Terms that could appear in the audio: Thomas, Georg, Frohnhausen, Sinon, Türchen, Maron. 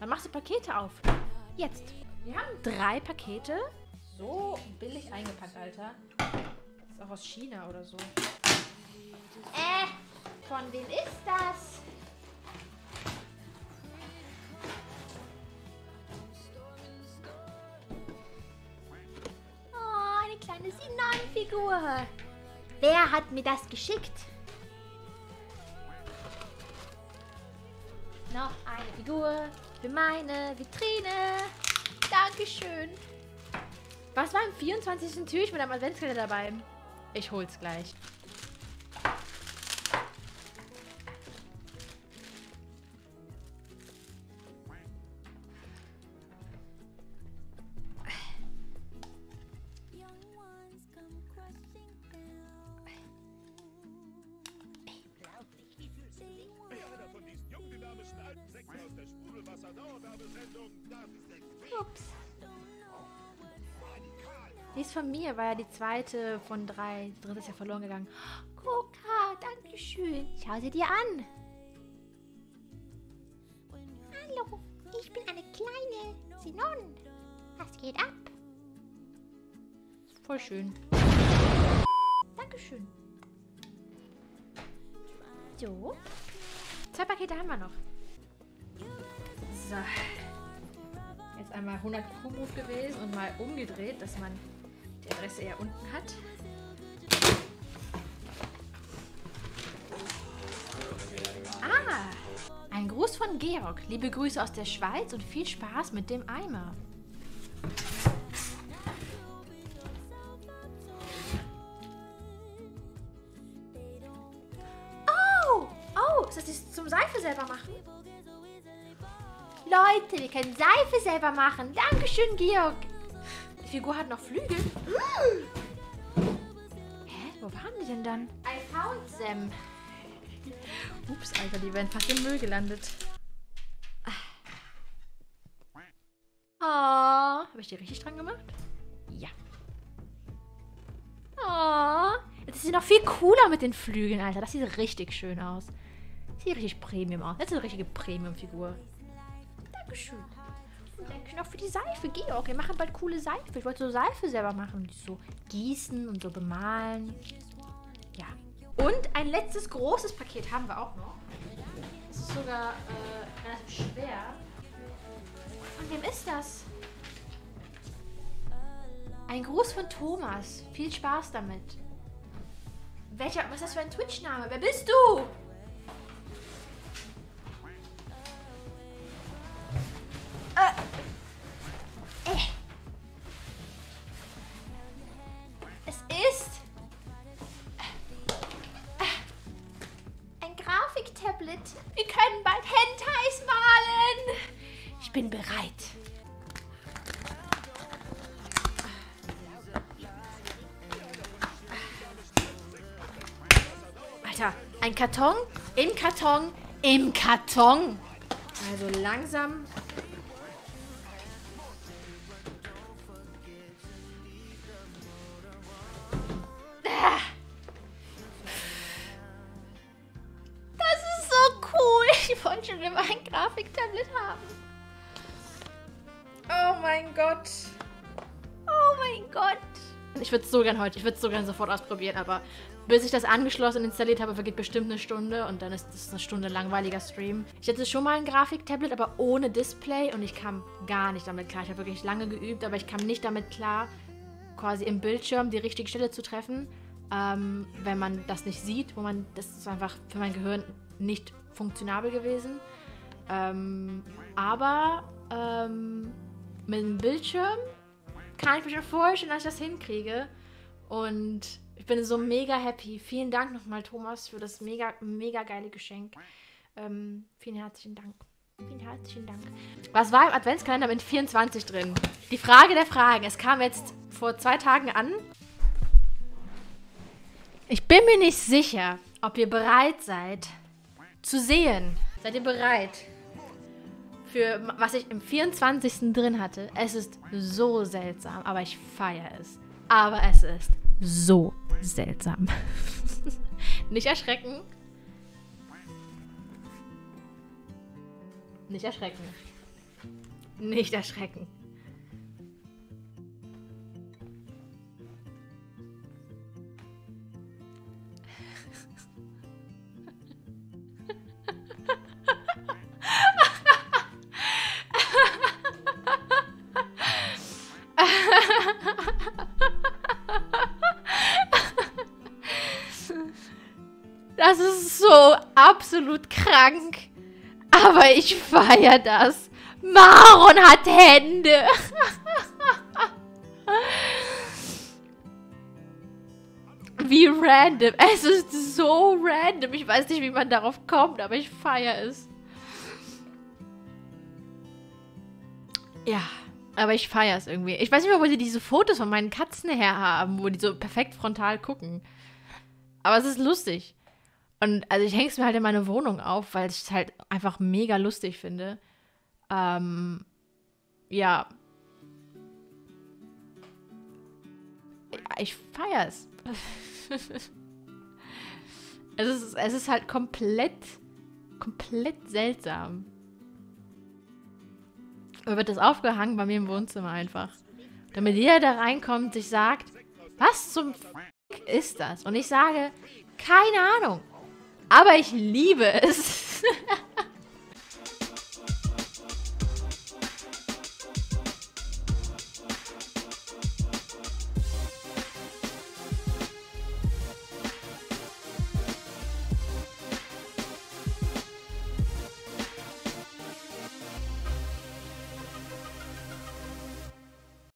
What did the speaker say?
Dann machst du Pakete auf. Jetzt. Wir haben 3 Pakete. So billig eingepackt, Alter. Das ist auch aus China oder so. Von wem ist das? Oh, eine kleine Sinanfigur. Wer hat mir das geschickt? Noch eine Figur für meine Vitrine. Dankeschön. Was war im 24. Türchen mit einem Adventskalender dabei? Ich hol's gleich. Ups. Die ist von mir, war ja die zweite von 3. Die dritte ist ja verloren gegangen. Coca, dankeschön. Schau sie dir an. Hallo, ich bin eine kleine Sinon. Was geht ab? Voll schön. Dankeschön. So. 2 Pakete haben wir noch. So. Jetzt einmal 100 Kuhmove gewesen und mal umgedreht, dass man die Adresse eher unten hat. Ah! Ein Gruß von Georg. Liebe Grüße aus der Schweiz und viel Spaß mit dem Eimer. Oh! Oh! Ist das jetzt zum Seife selber machen? Leute, wir können Seife selber machen. Dankeschön, Georg. Die Figur hat noch Flügel. Hä? Wo waren die denn dann? I found them. Ups, Alter, die werden fast im Müll gelandet. Oh, habe ich die richtig dran gemacht? Ja. Oh, jetzt ist sie noch viel cooler mit den Flügeln, Alter. Das sieht richtig schön aus. Sieht richtig Premium aus. Das ist eine richtige Premium-Figur. Dankeschön. Und danke noch für die Seife, Georg. Wir machen bald coole Seife. Ich wollte so Seife selber machen. Die so gießen und so bemalen. Ja. Und ein letztes großes Paket haben wir auch noch. Das ist sogar relativ schwer. Von wem ist das? Ein Gruß von Thomas. Viel Spaß damit. Was ist das für ein Twitch-Name? Wer bist du? Wir können bald Hentais malen. Ich bin bereit. Alter, ein Karton, im Karton, im Karton. Also langsam. Schon immer ein Grafiktablet haben. Oh mein Gott. Oh mein Gott. Ich würde es so gern heute, ich würde es so gern sofort ausprobieren, aber bis ich das angeschlossen und installiert habe, vergeht bestimmt eine Stunde und dann ist das eine Stunde langweiliger Stream. Ich hatte schon mal ein Grafiktablet, aber ohne Display und ich kam gar nicht damit klar. Ich habe wirklich lange geübt, aber ich kam nicht damit klar, quasi im Bildschirm die richtige Stelle zu treffen, wenn man das nicht sieht, wo man, das ist einfach für mein Gehirn nicht funktionabel gewesen. Aber mit dem Bildschirm kann ich mir schon vorstellen, dass ich das hinkriege. Und ich bin so mega happy. Vielen Dank nochmal, Thomas, für das mega, mega geile Geschenk. Vielen herzlichen Dank. Vielen herzlichen Dank. Was war im Adventskalender mit 24 drin? Die Frage der Fragen. Es kam jetzt vor 2 Tagen an. Ich bin mir nicht sicher, ob ihr bereit seid, zu sehen. Seid ihr bereit für was ich im 24. drin hatte? Es ist so seltsam, aber ich feiere es. Aber es ist so seltsam. Nicht erschrecken. Nicht erschrecken. Nicht erschrecken. Das ist so absolut krank. Aber ich feiere das. Maron hat Hände. Wie random. Es ist so random. Ich weiß nicht, wie man darauf kommt, aber ich feiere es. Ja, aber ich feiere es irgendwie. Ich weiß nicht mehr, wo die diese Fotos von meinen Katzen her haben, wo die so perfekt frontal gucken. Aber es ist lustig. Und also ich hänge es mir halt in meine Wohnung auf, weil ich es halt einfach mega lustig finde. Ja. Ich feiere es. Es ist halt komplett seltsam. Da wird das aufgehangen bei mir im Wohnzimmer einfach. Damit jeder, der reinkommt, sich sagt, was zum F*** ist das? Und ich sage, keine Ahnung. Aber ich liebe es.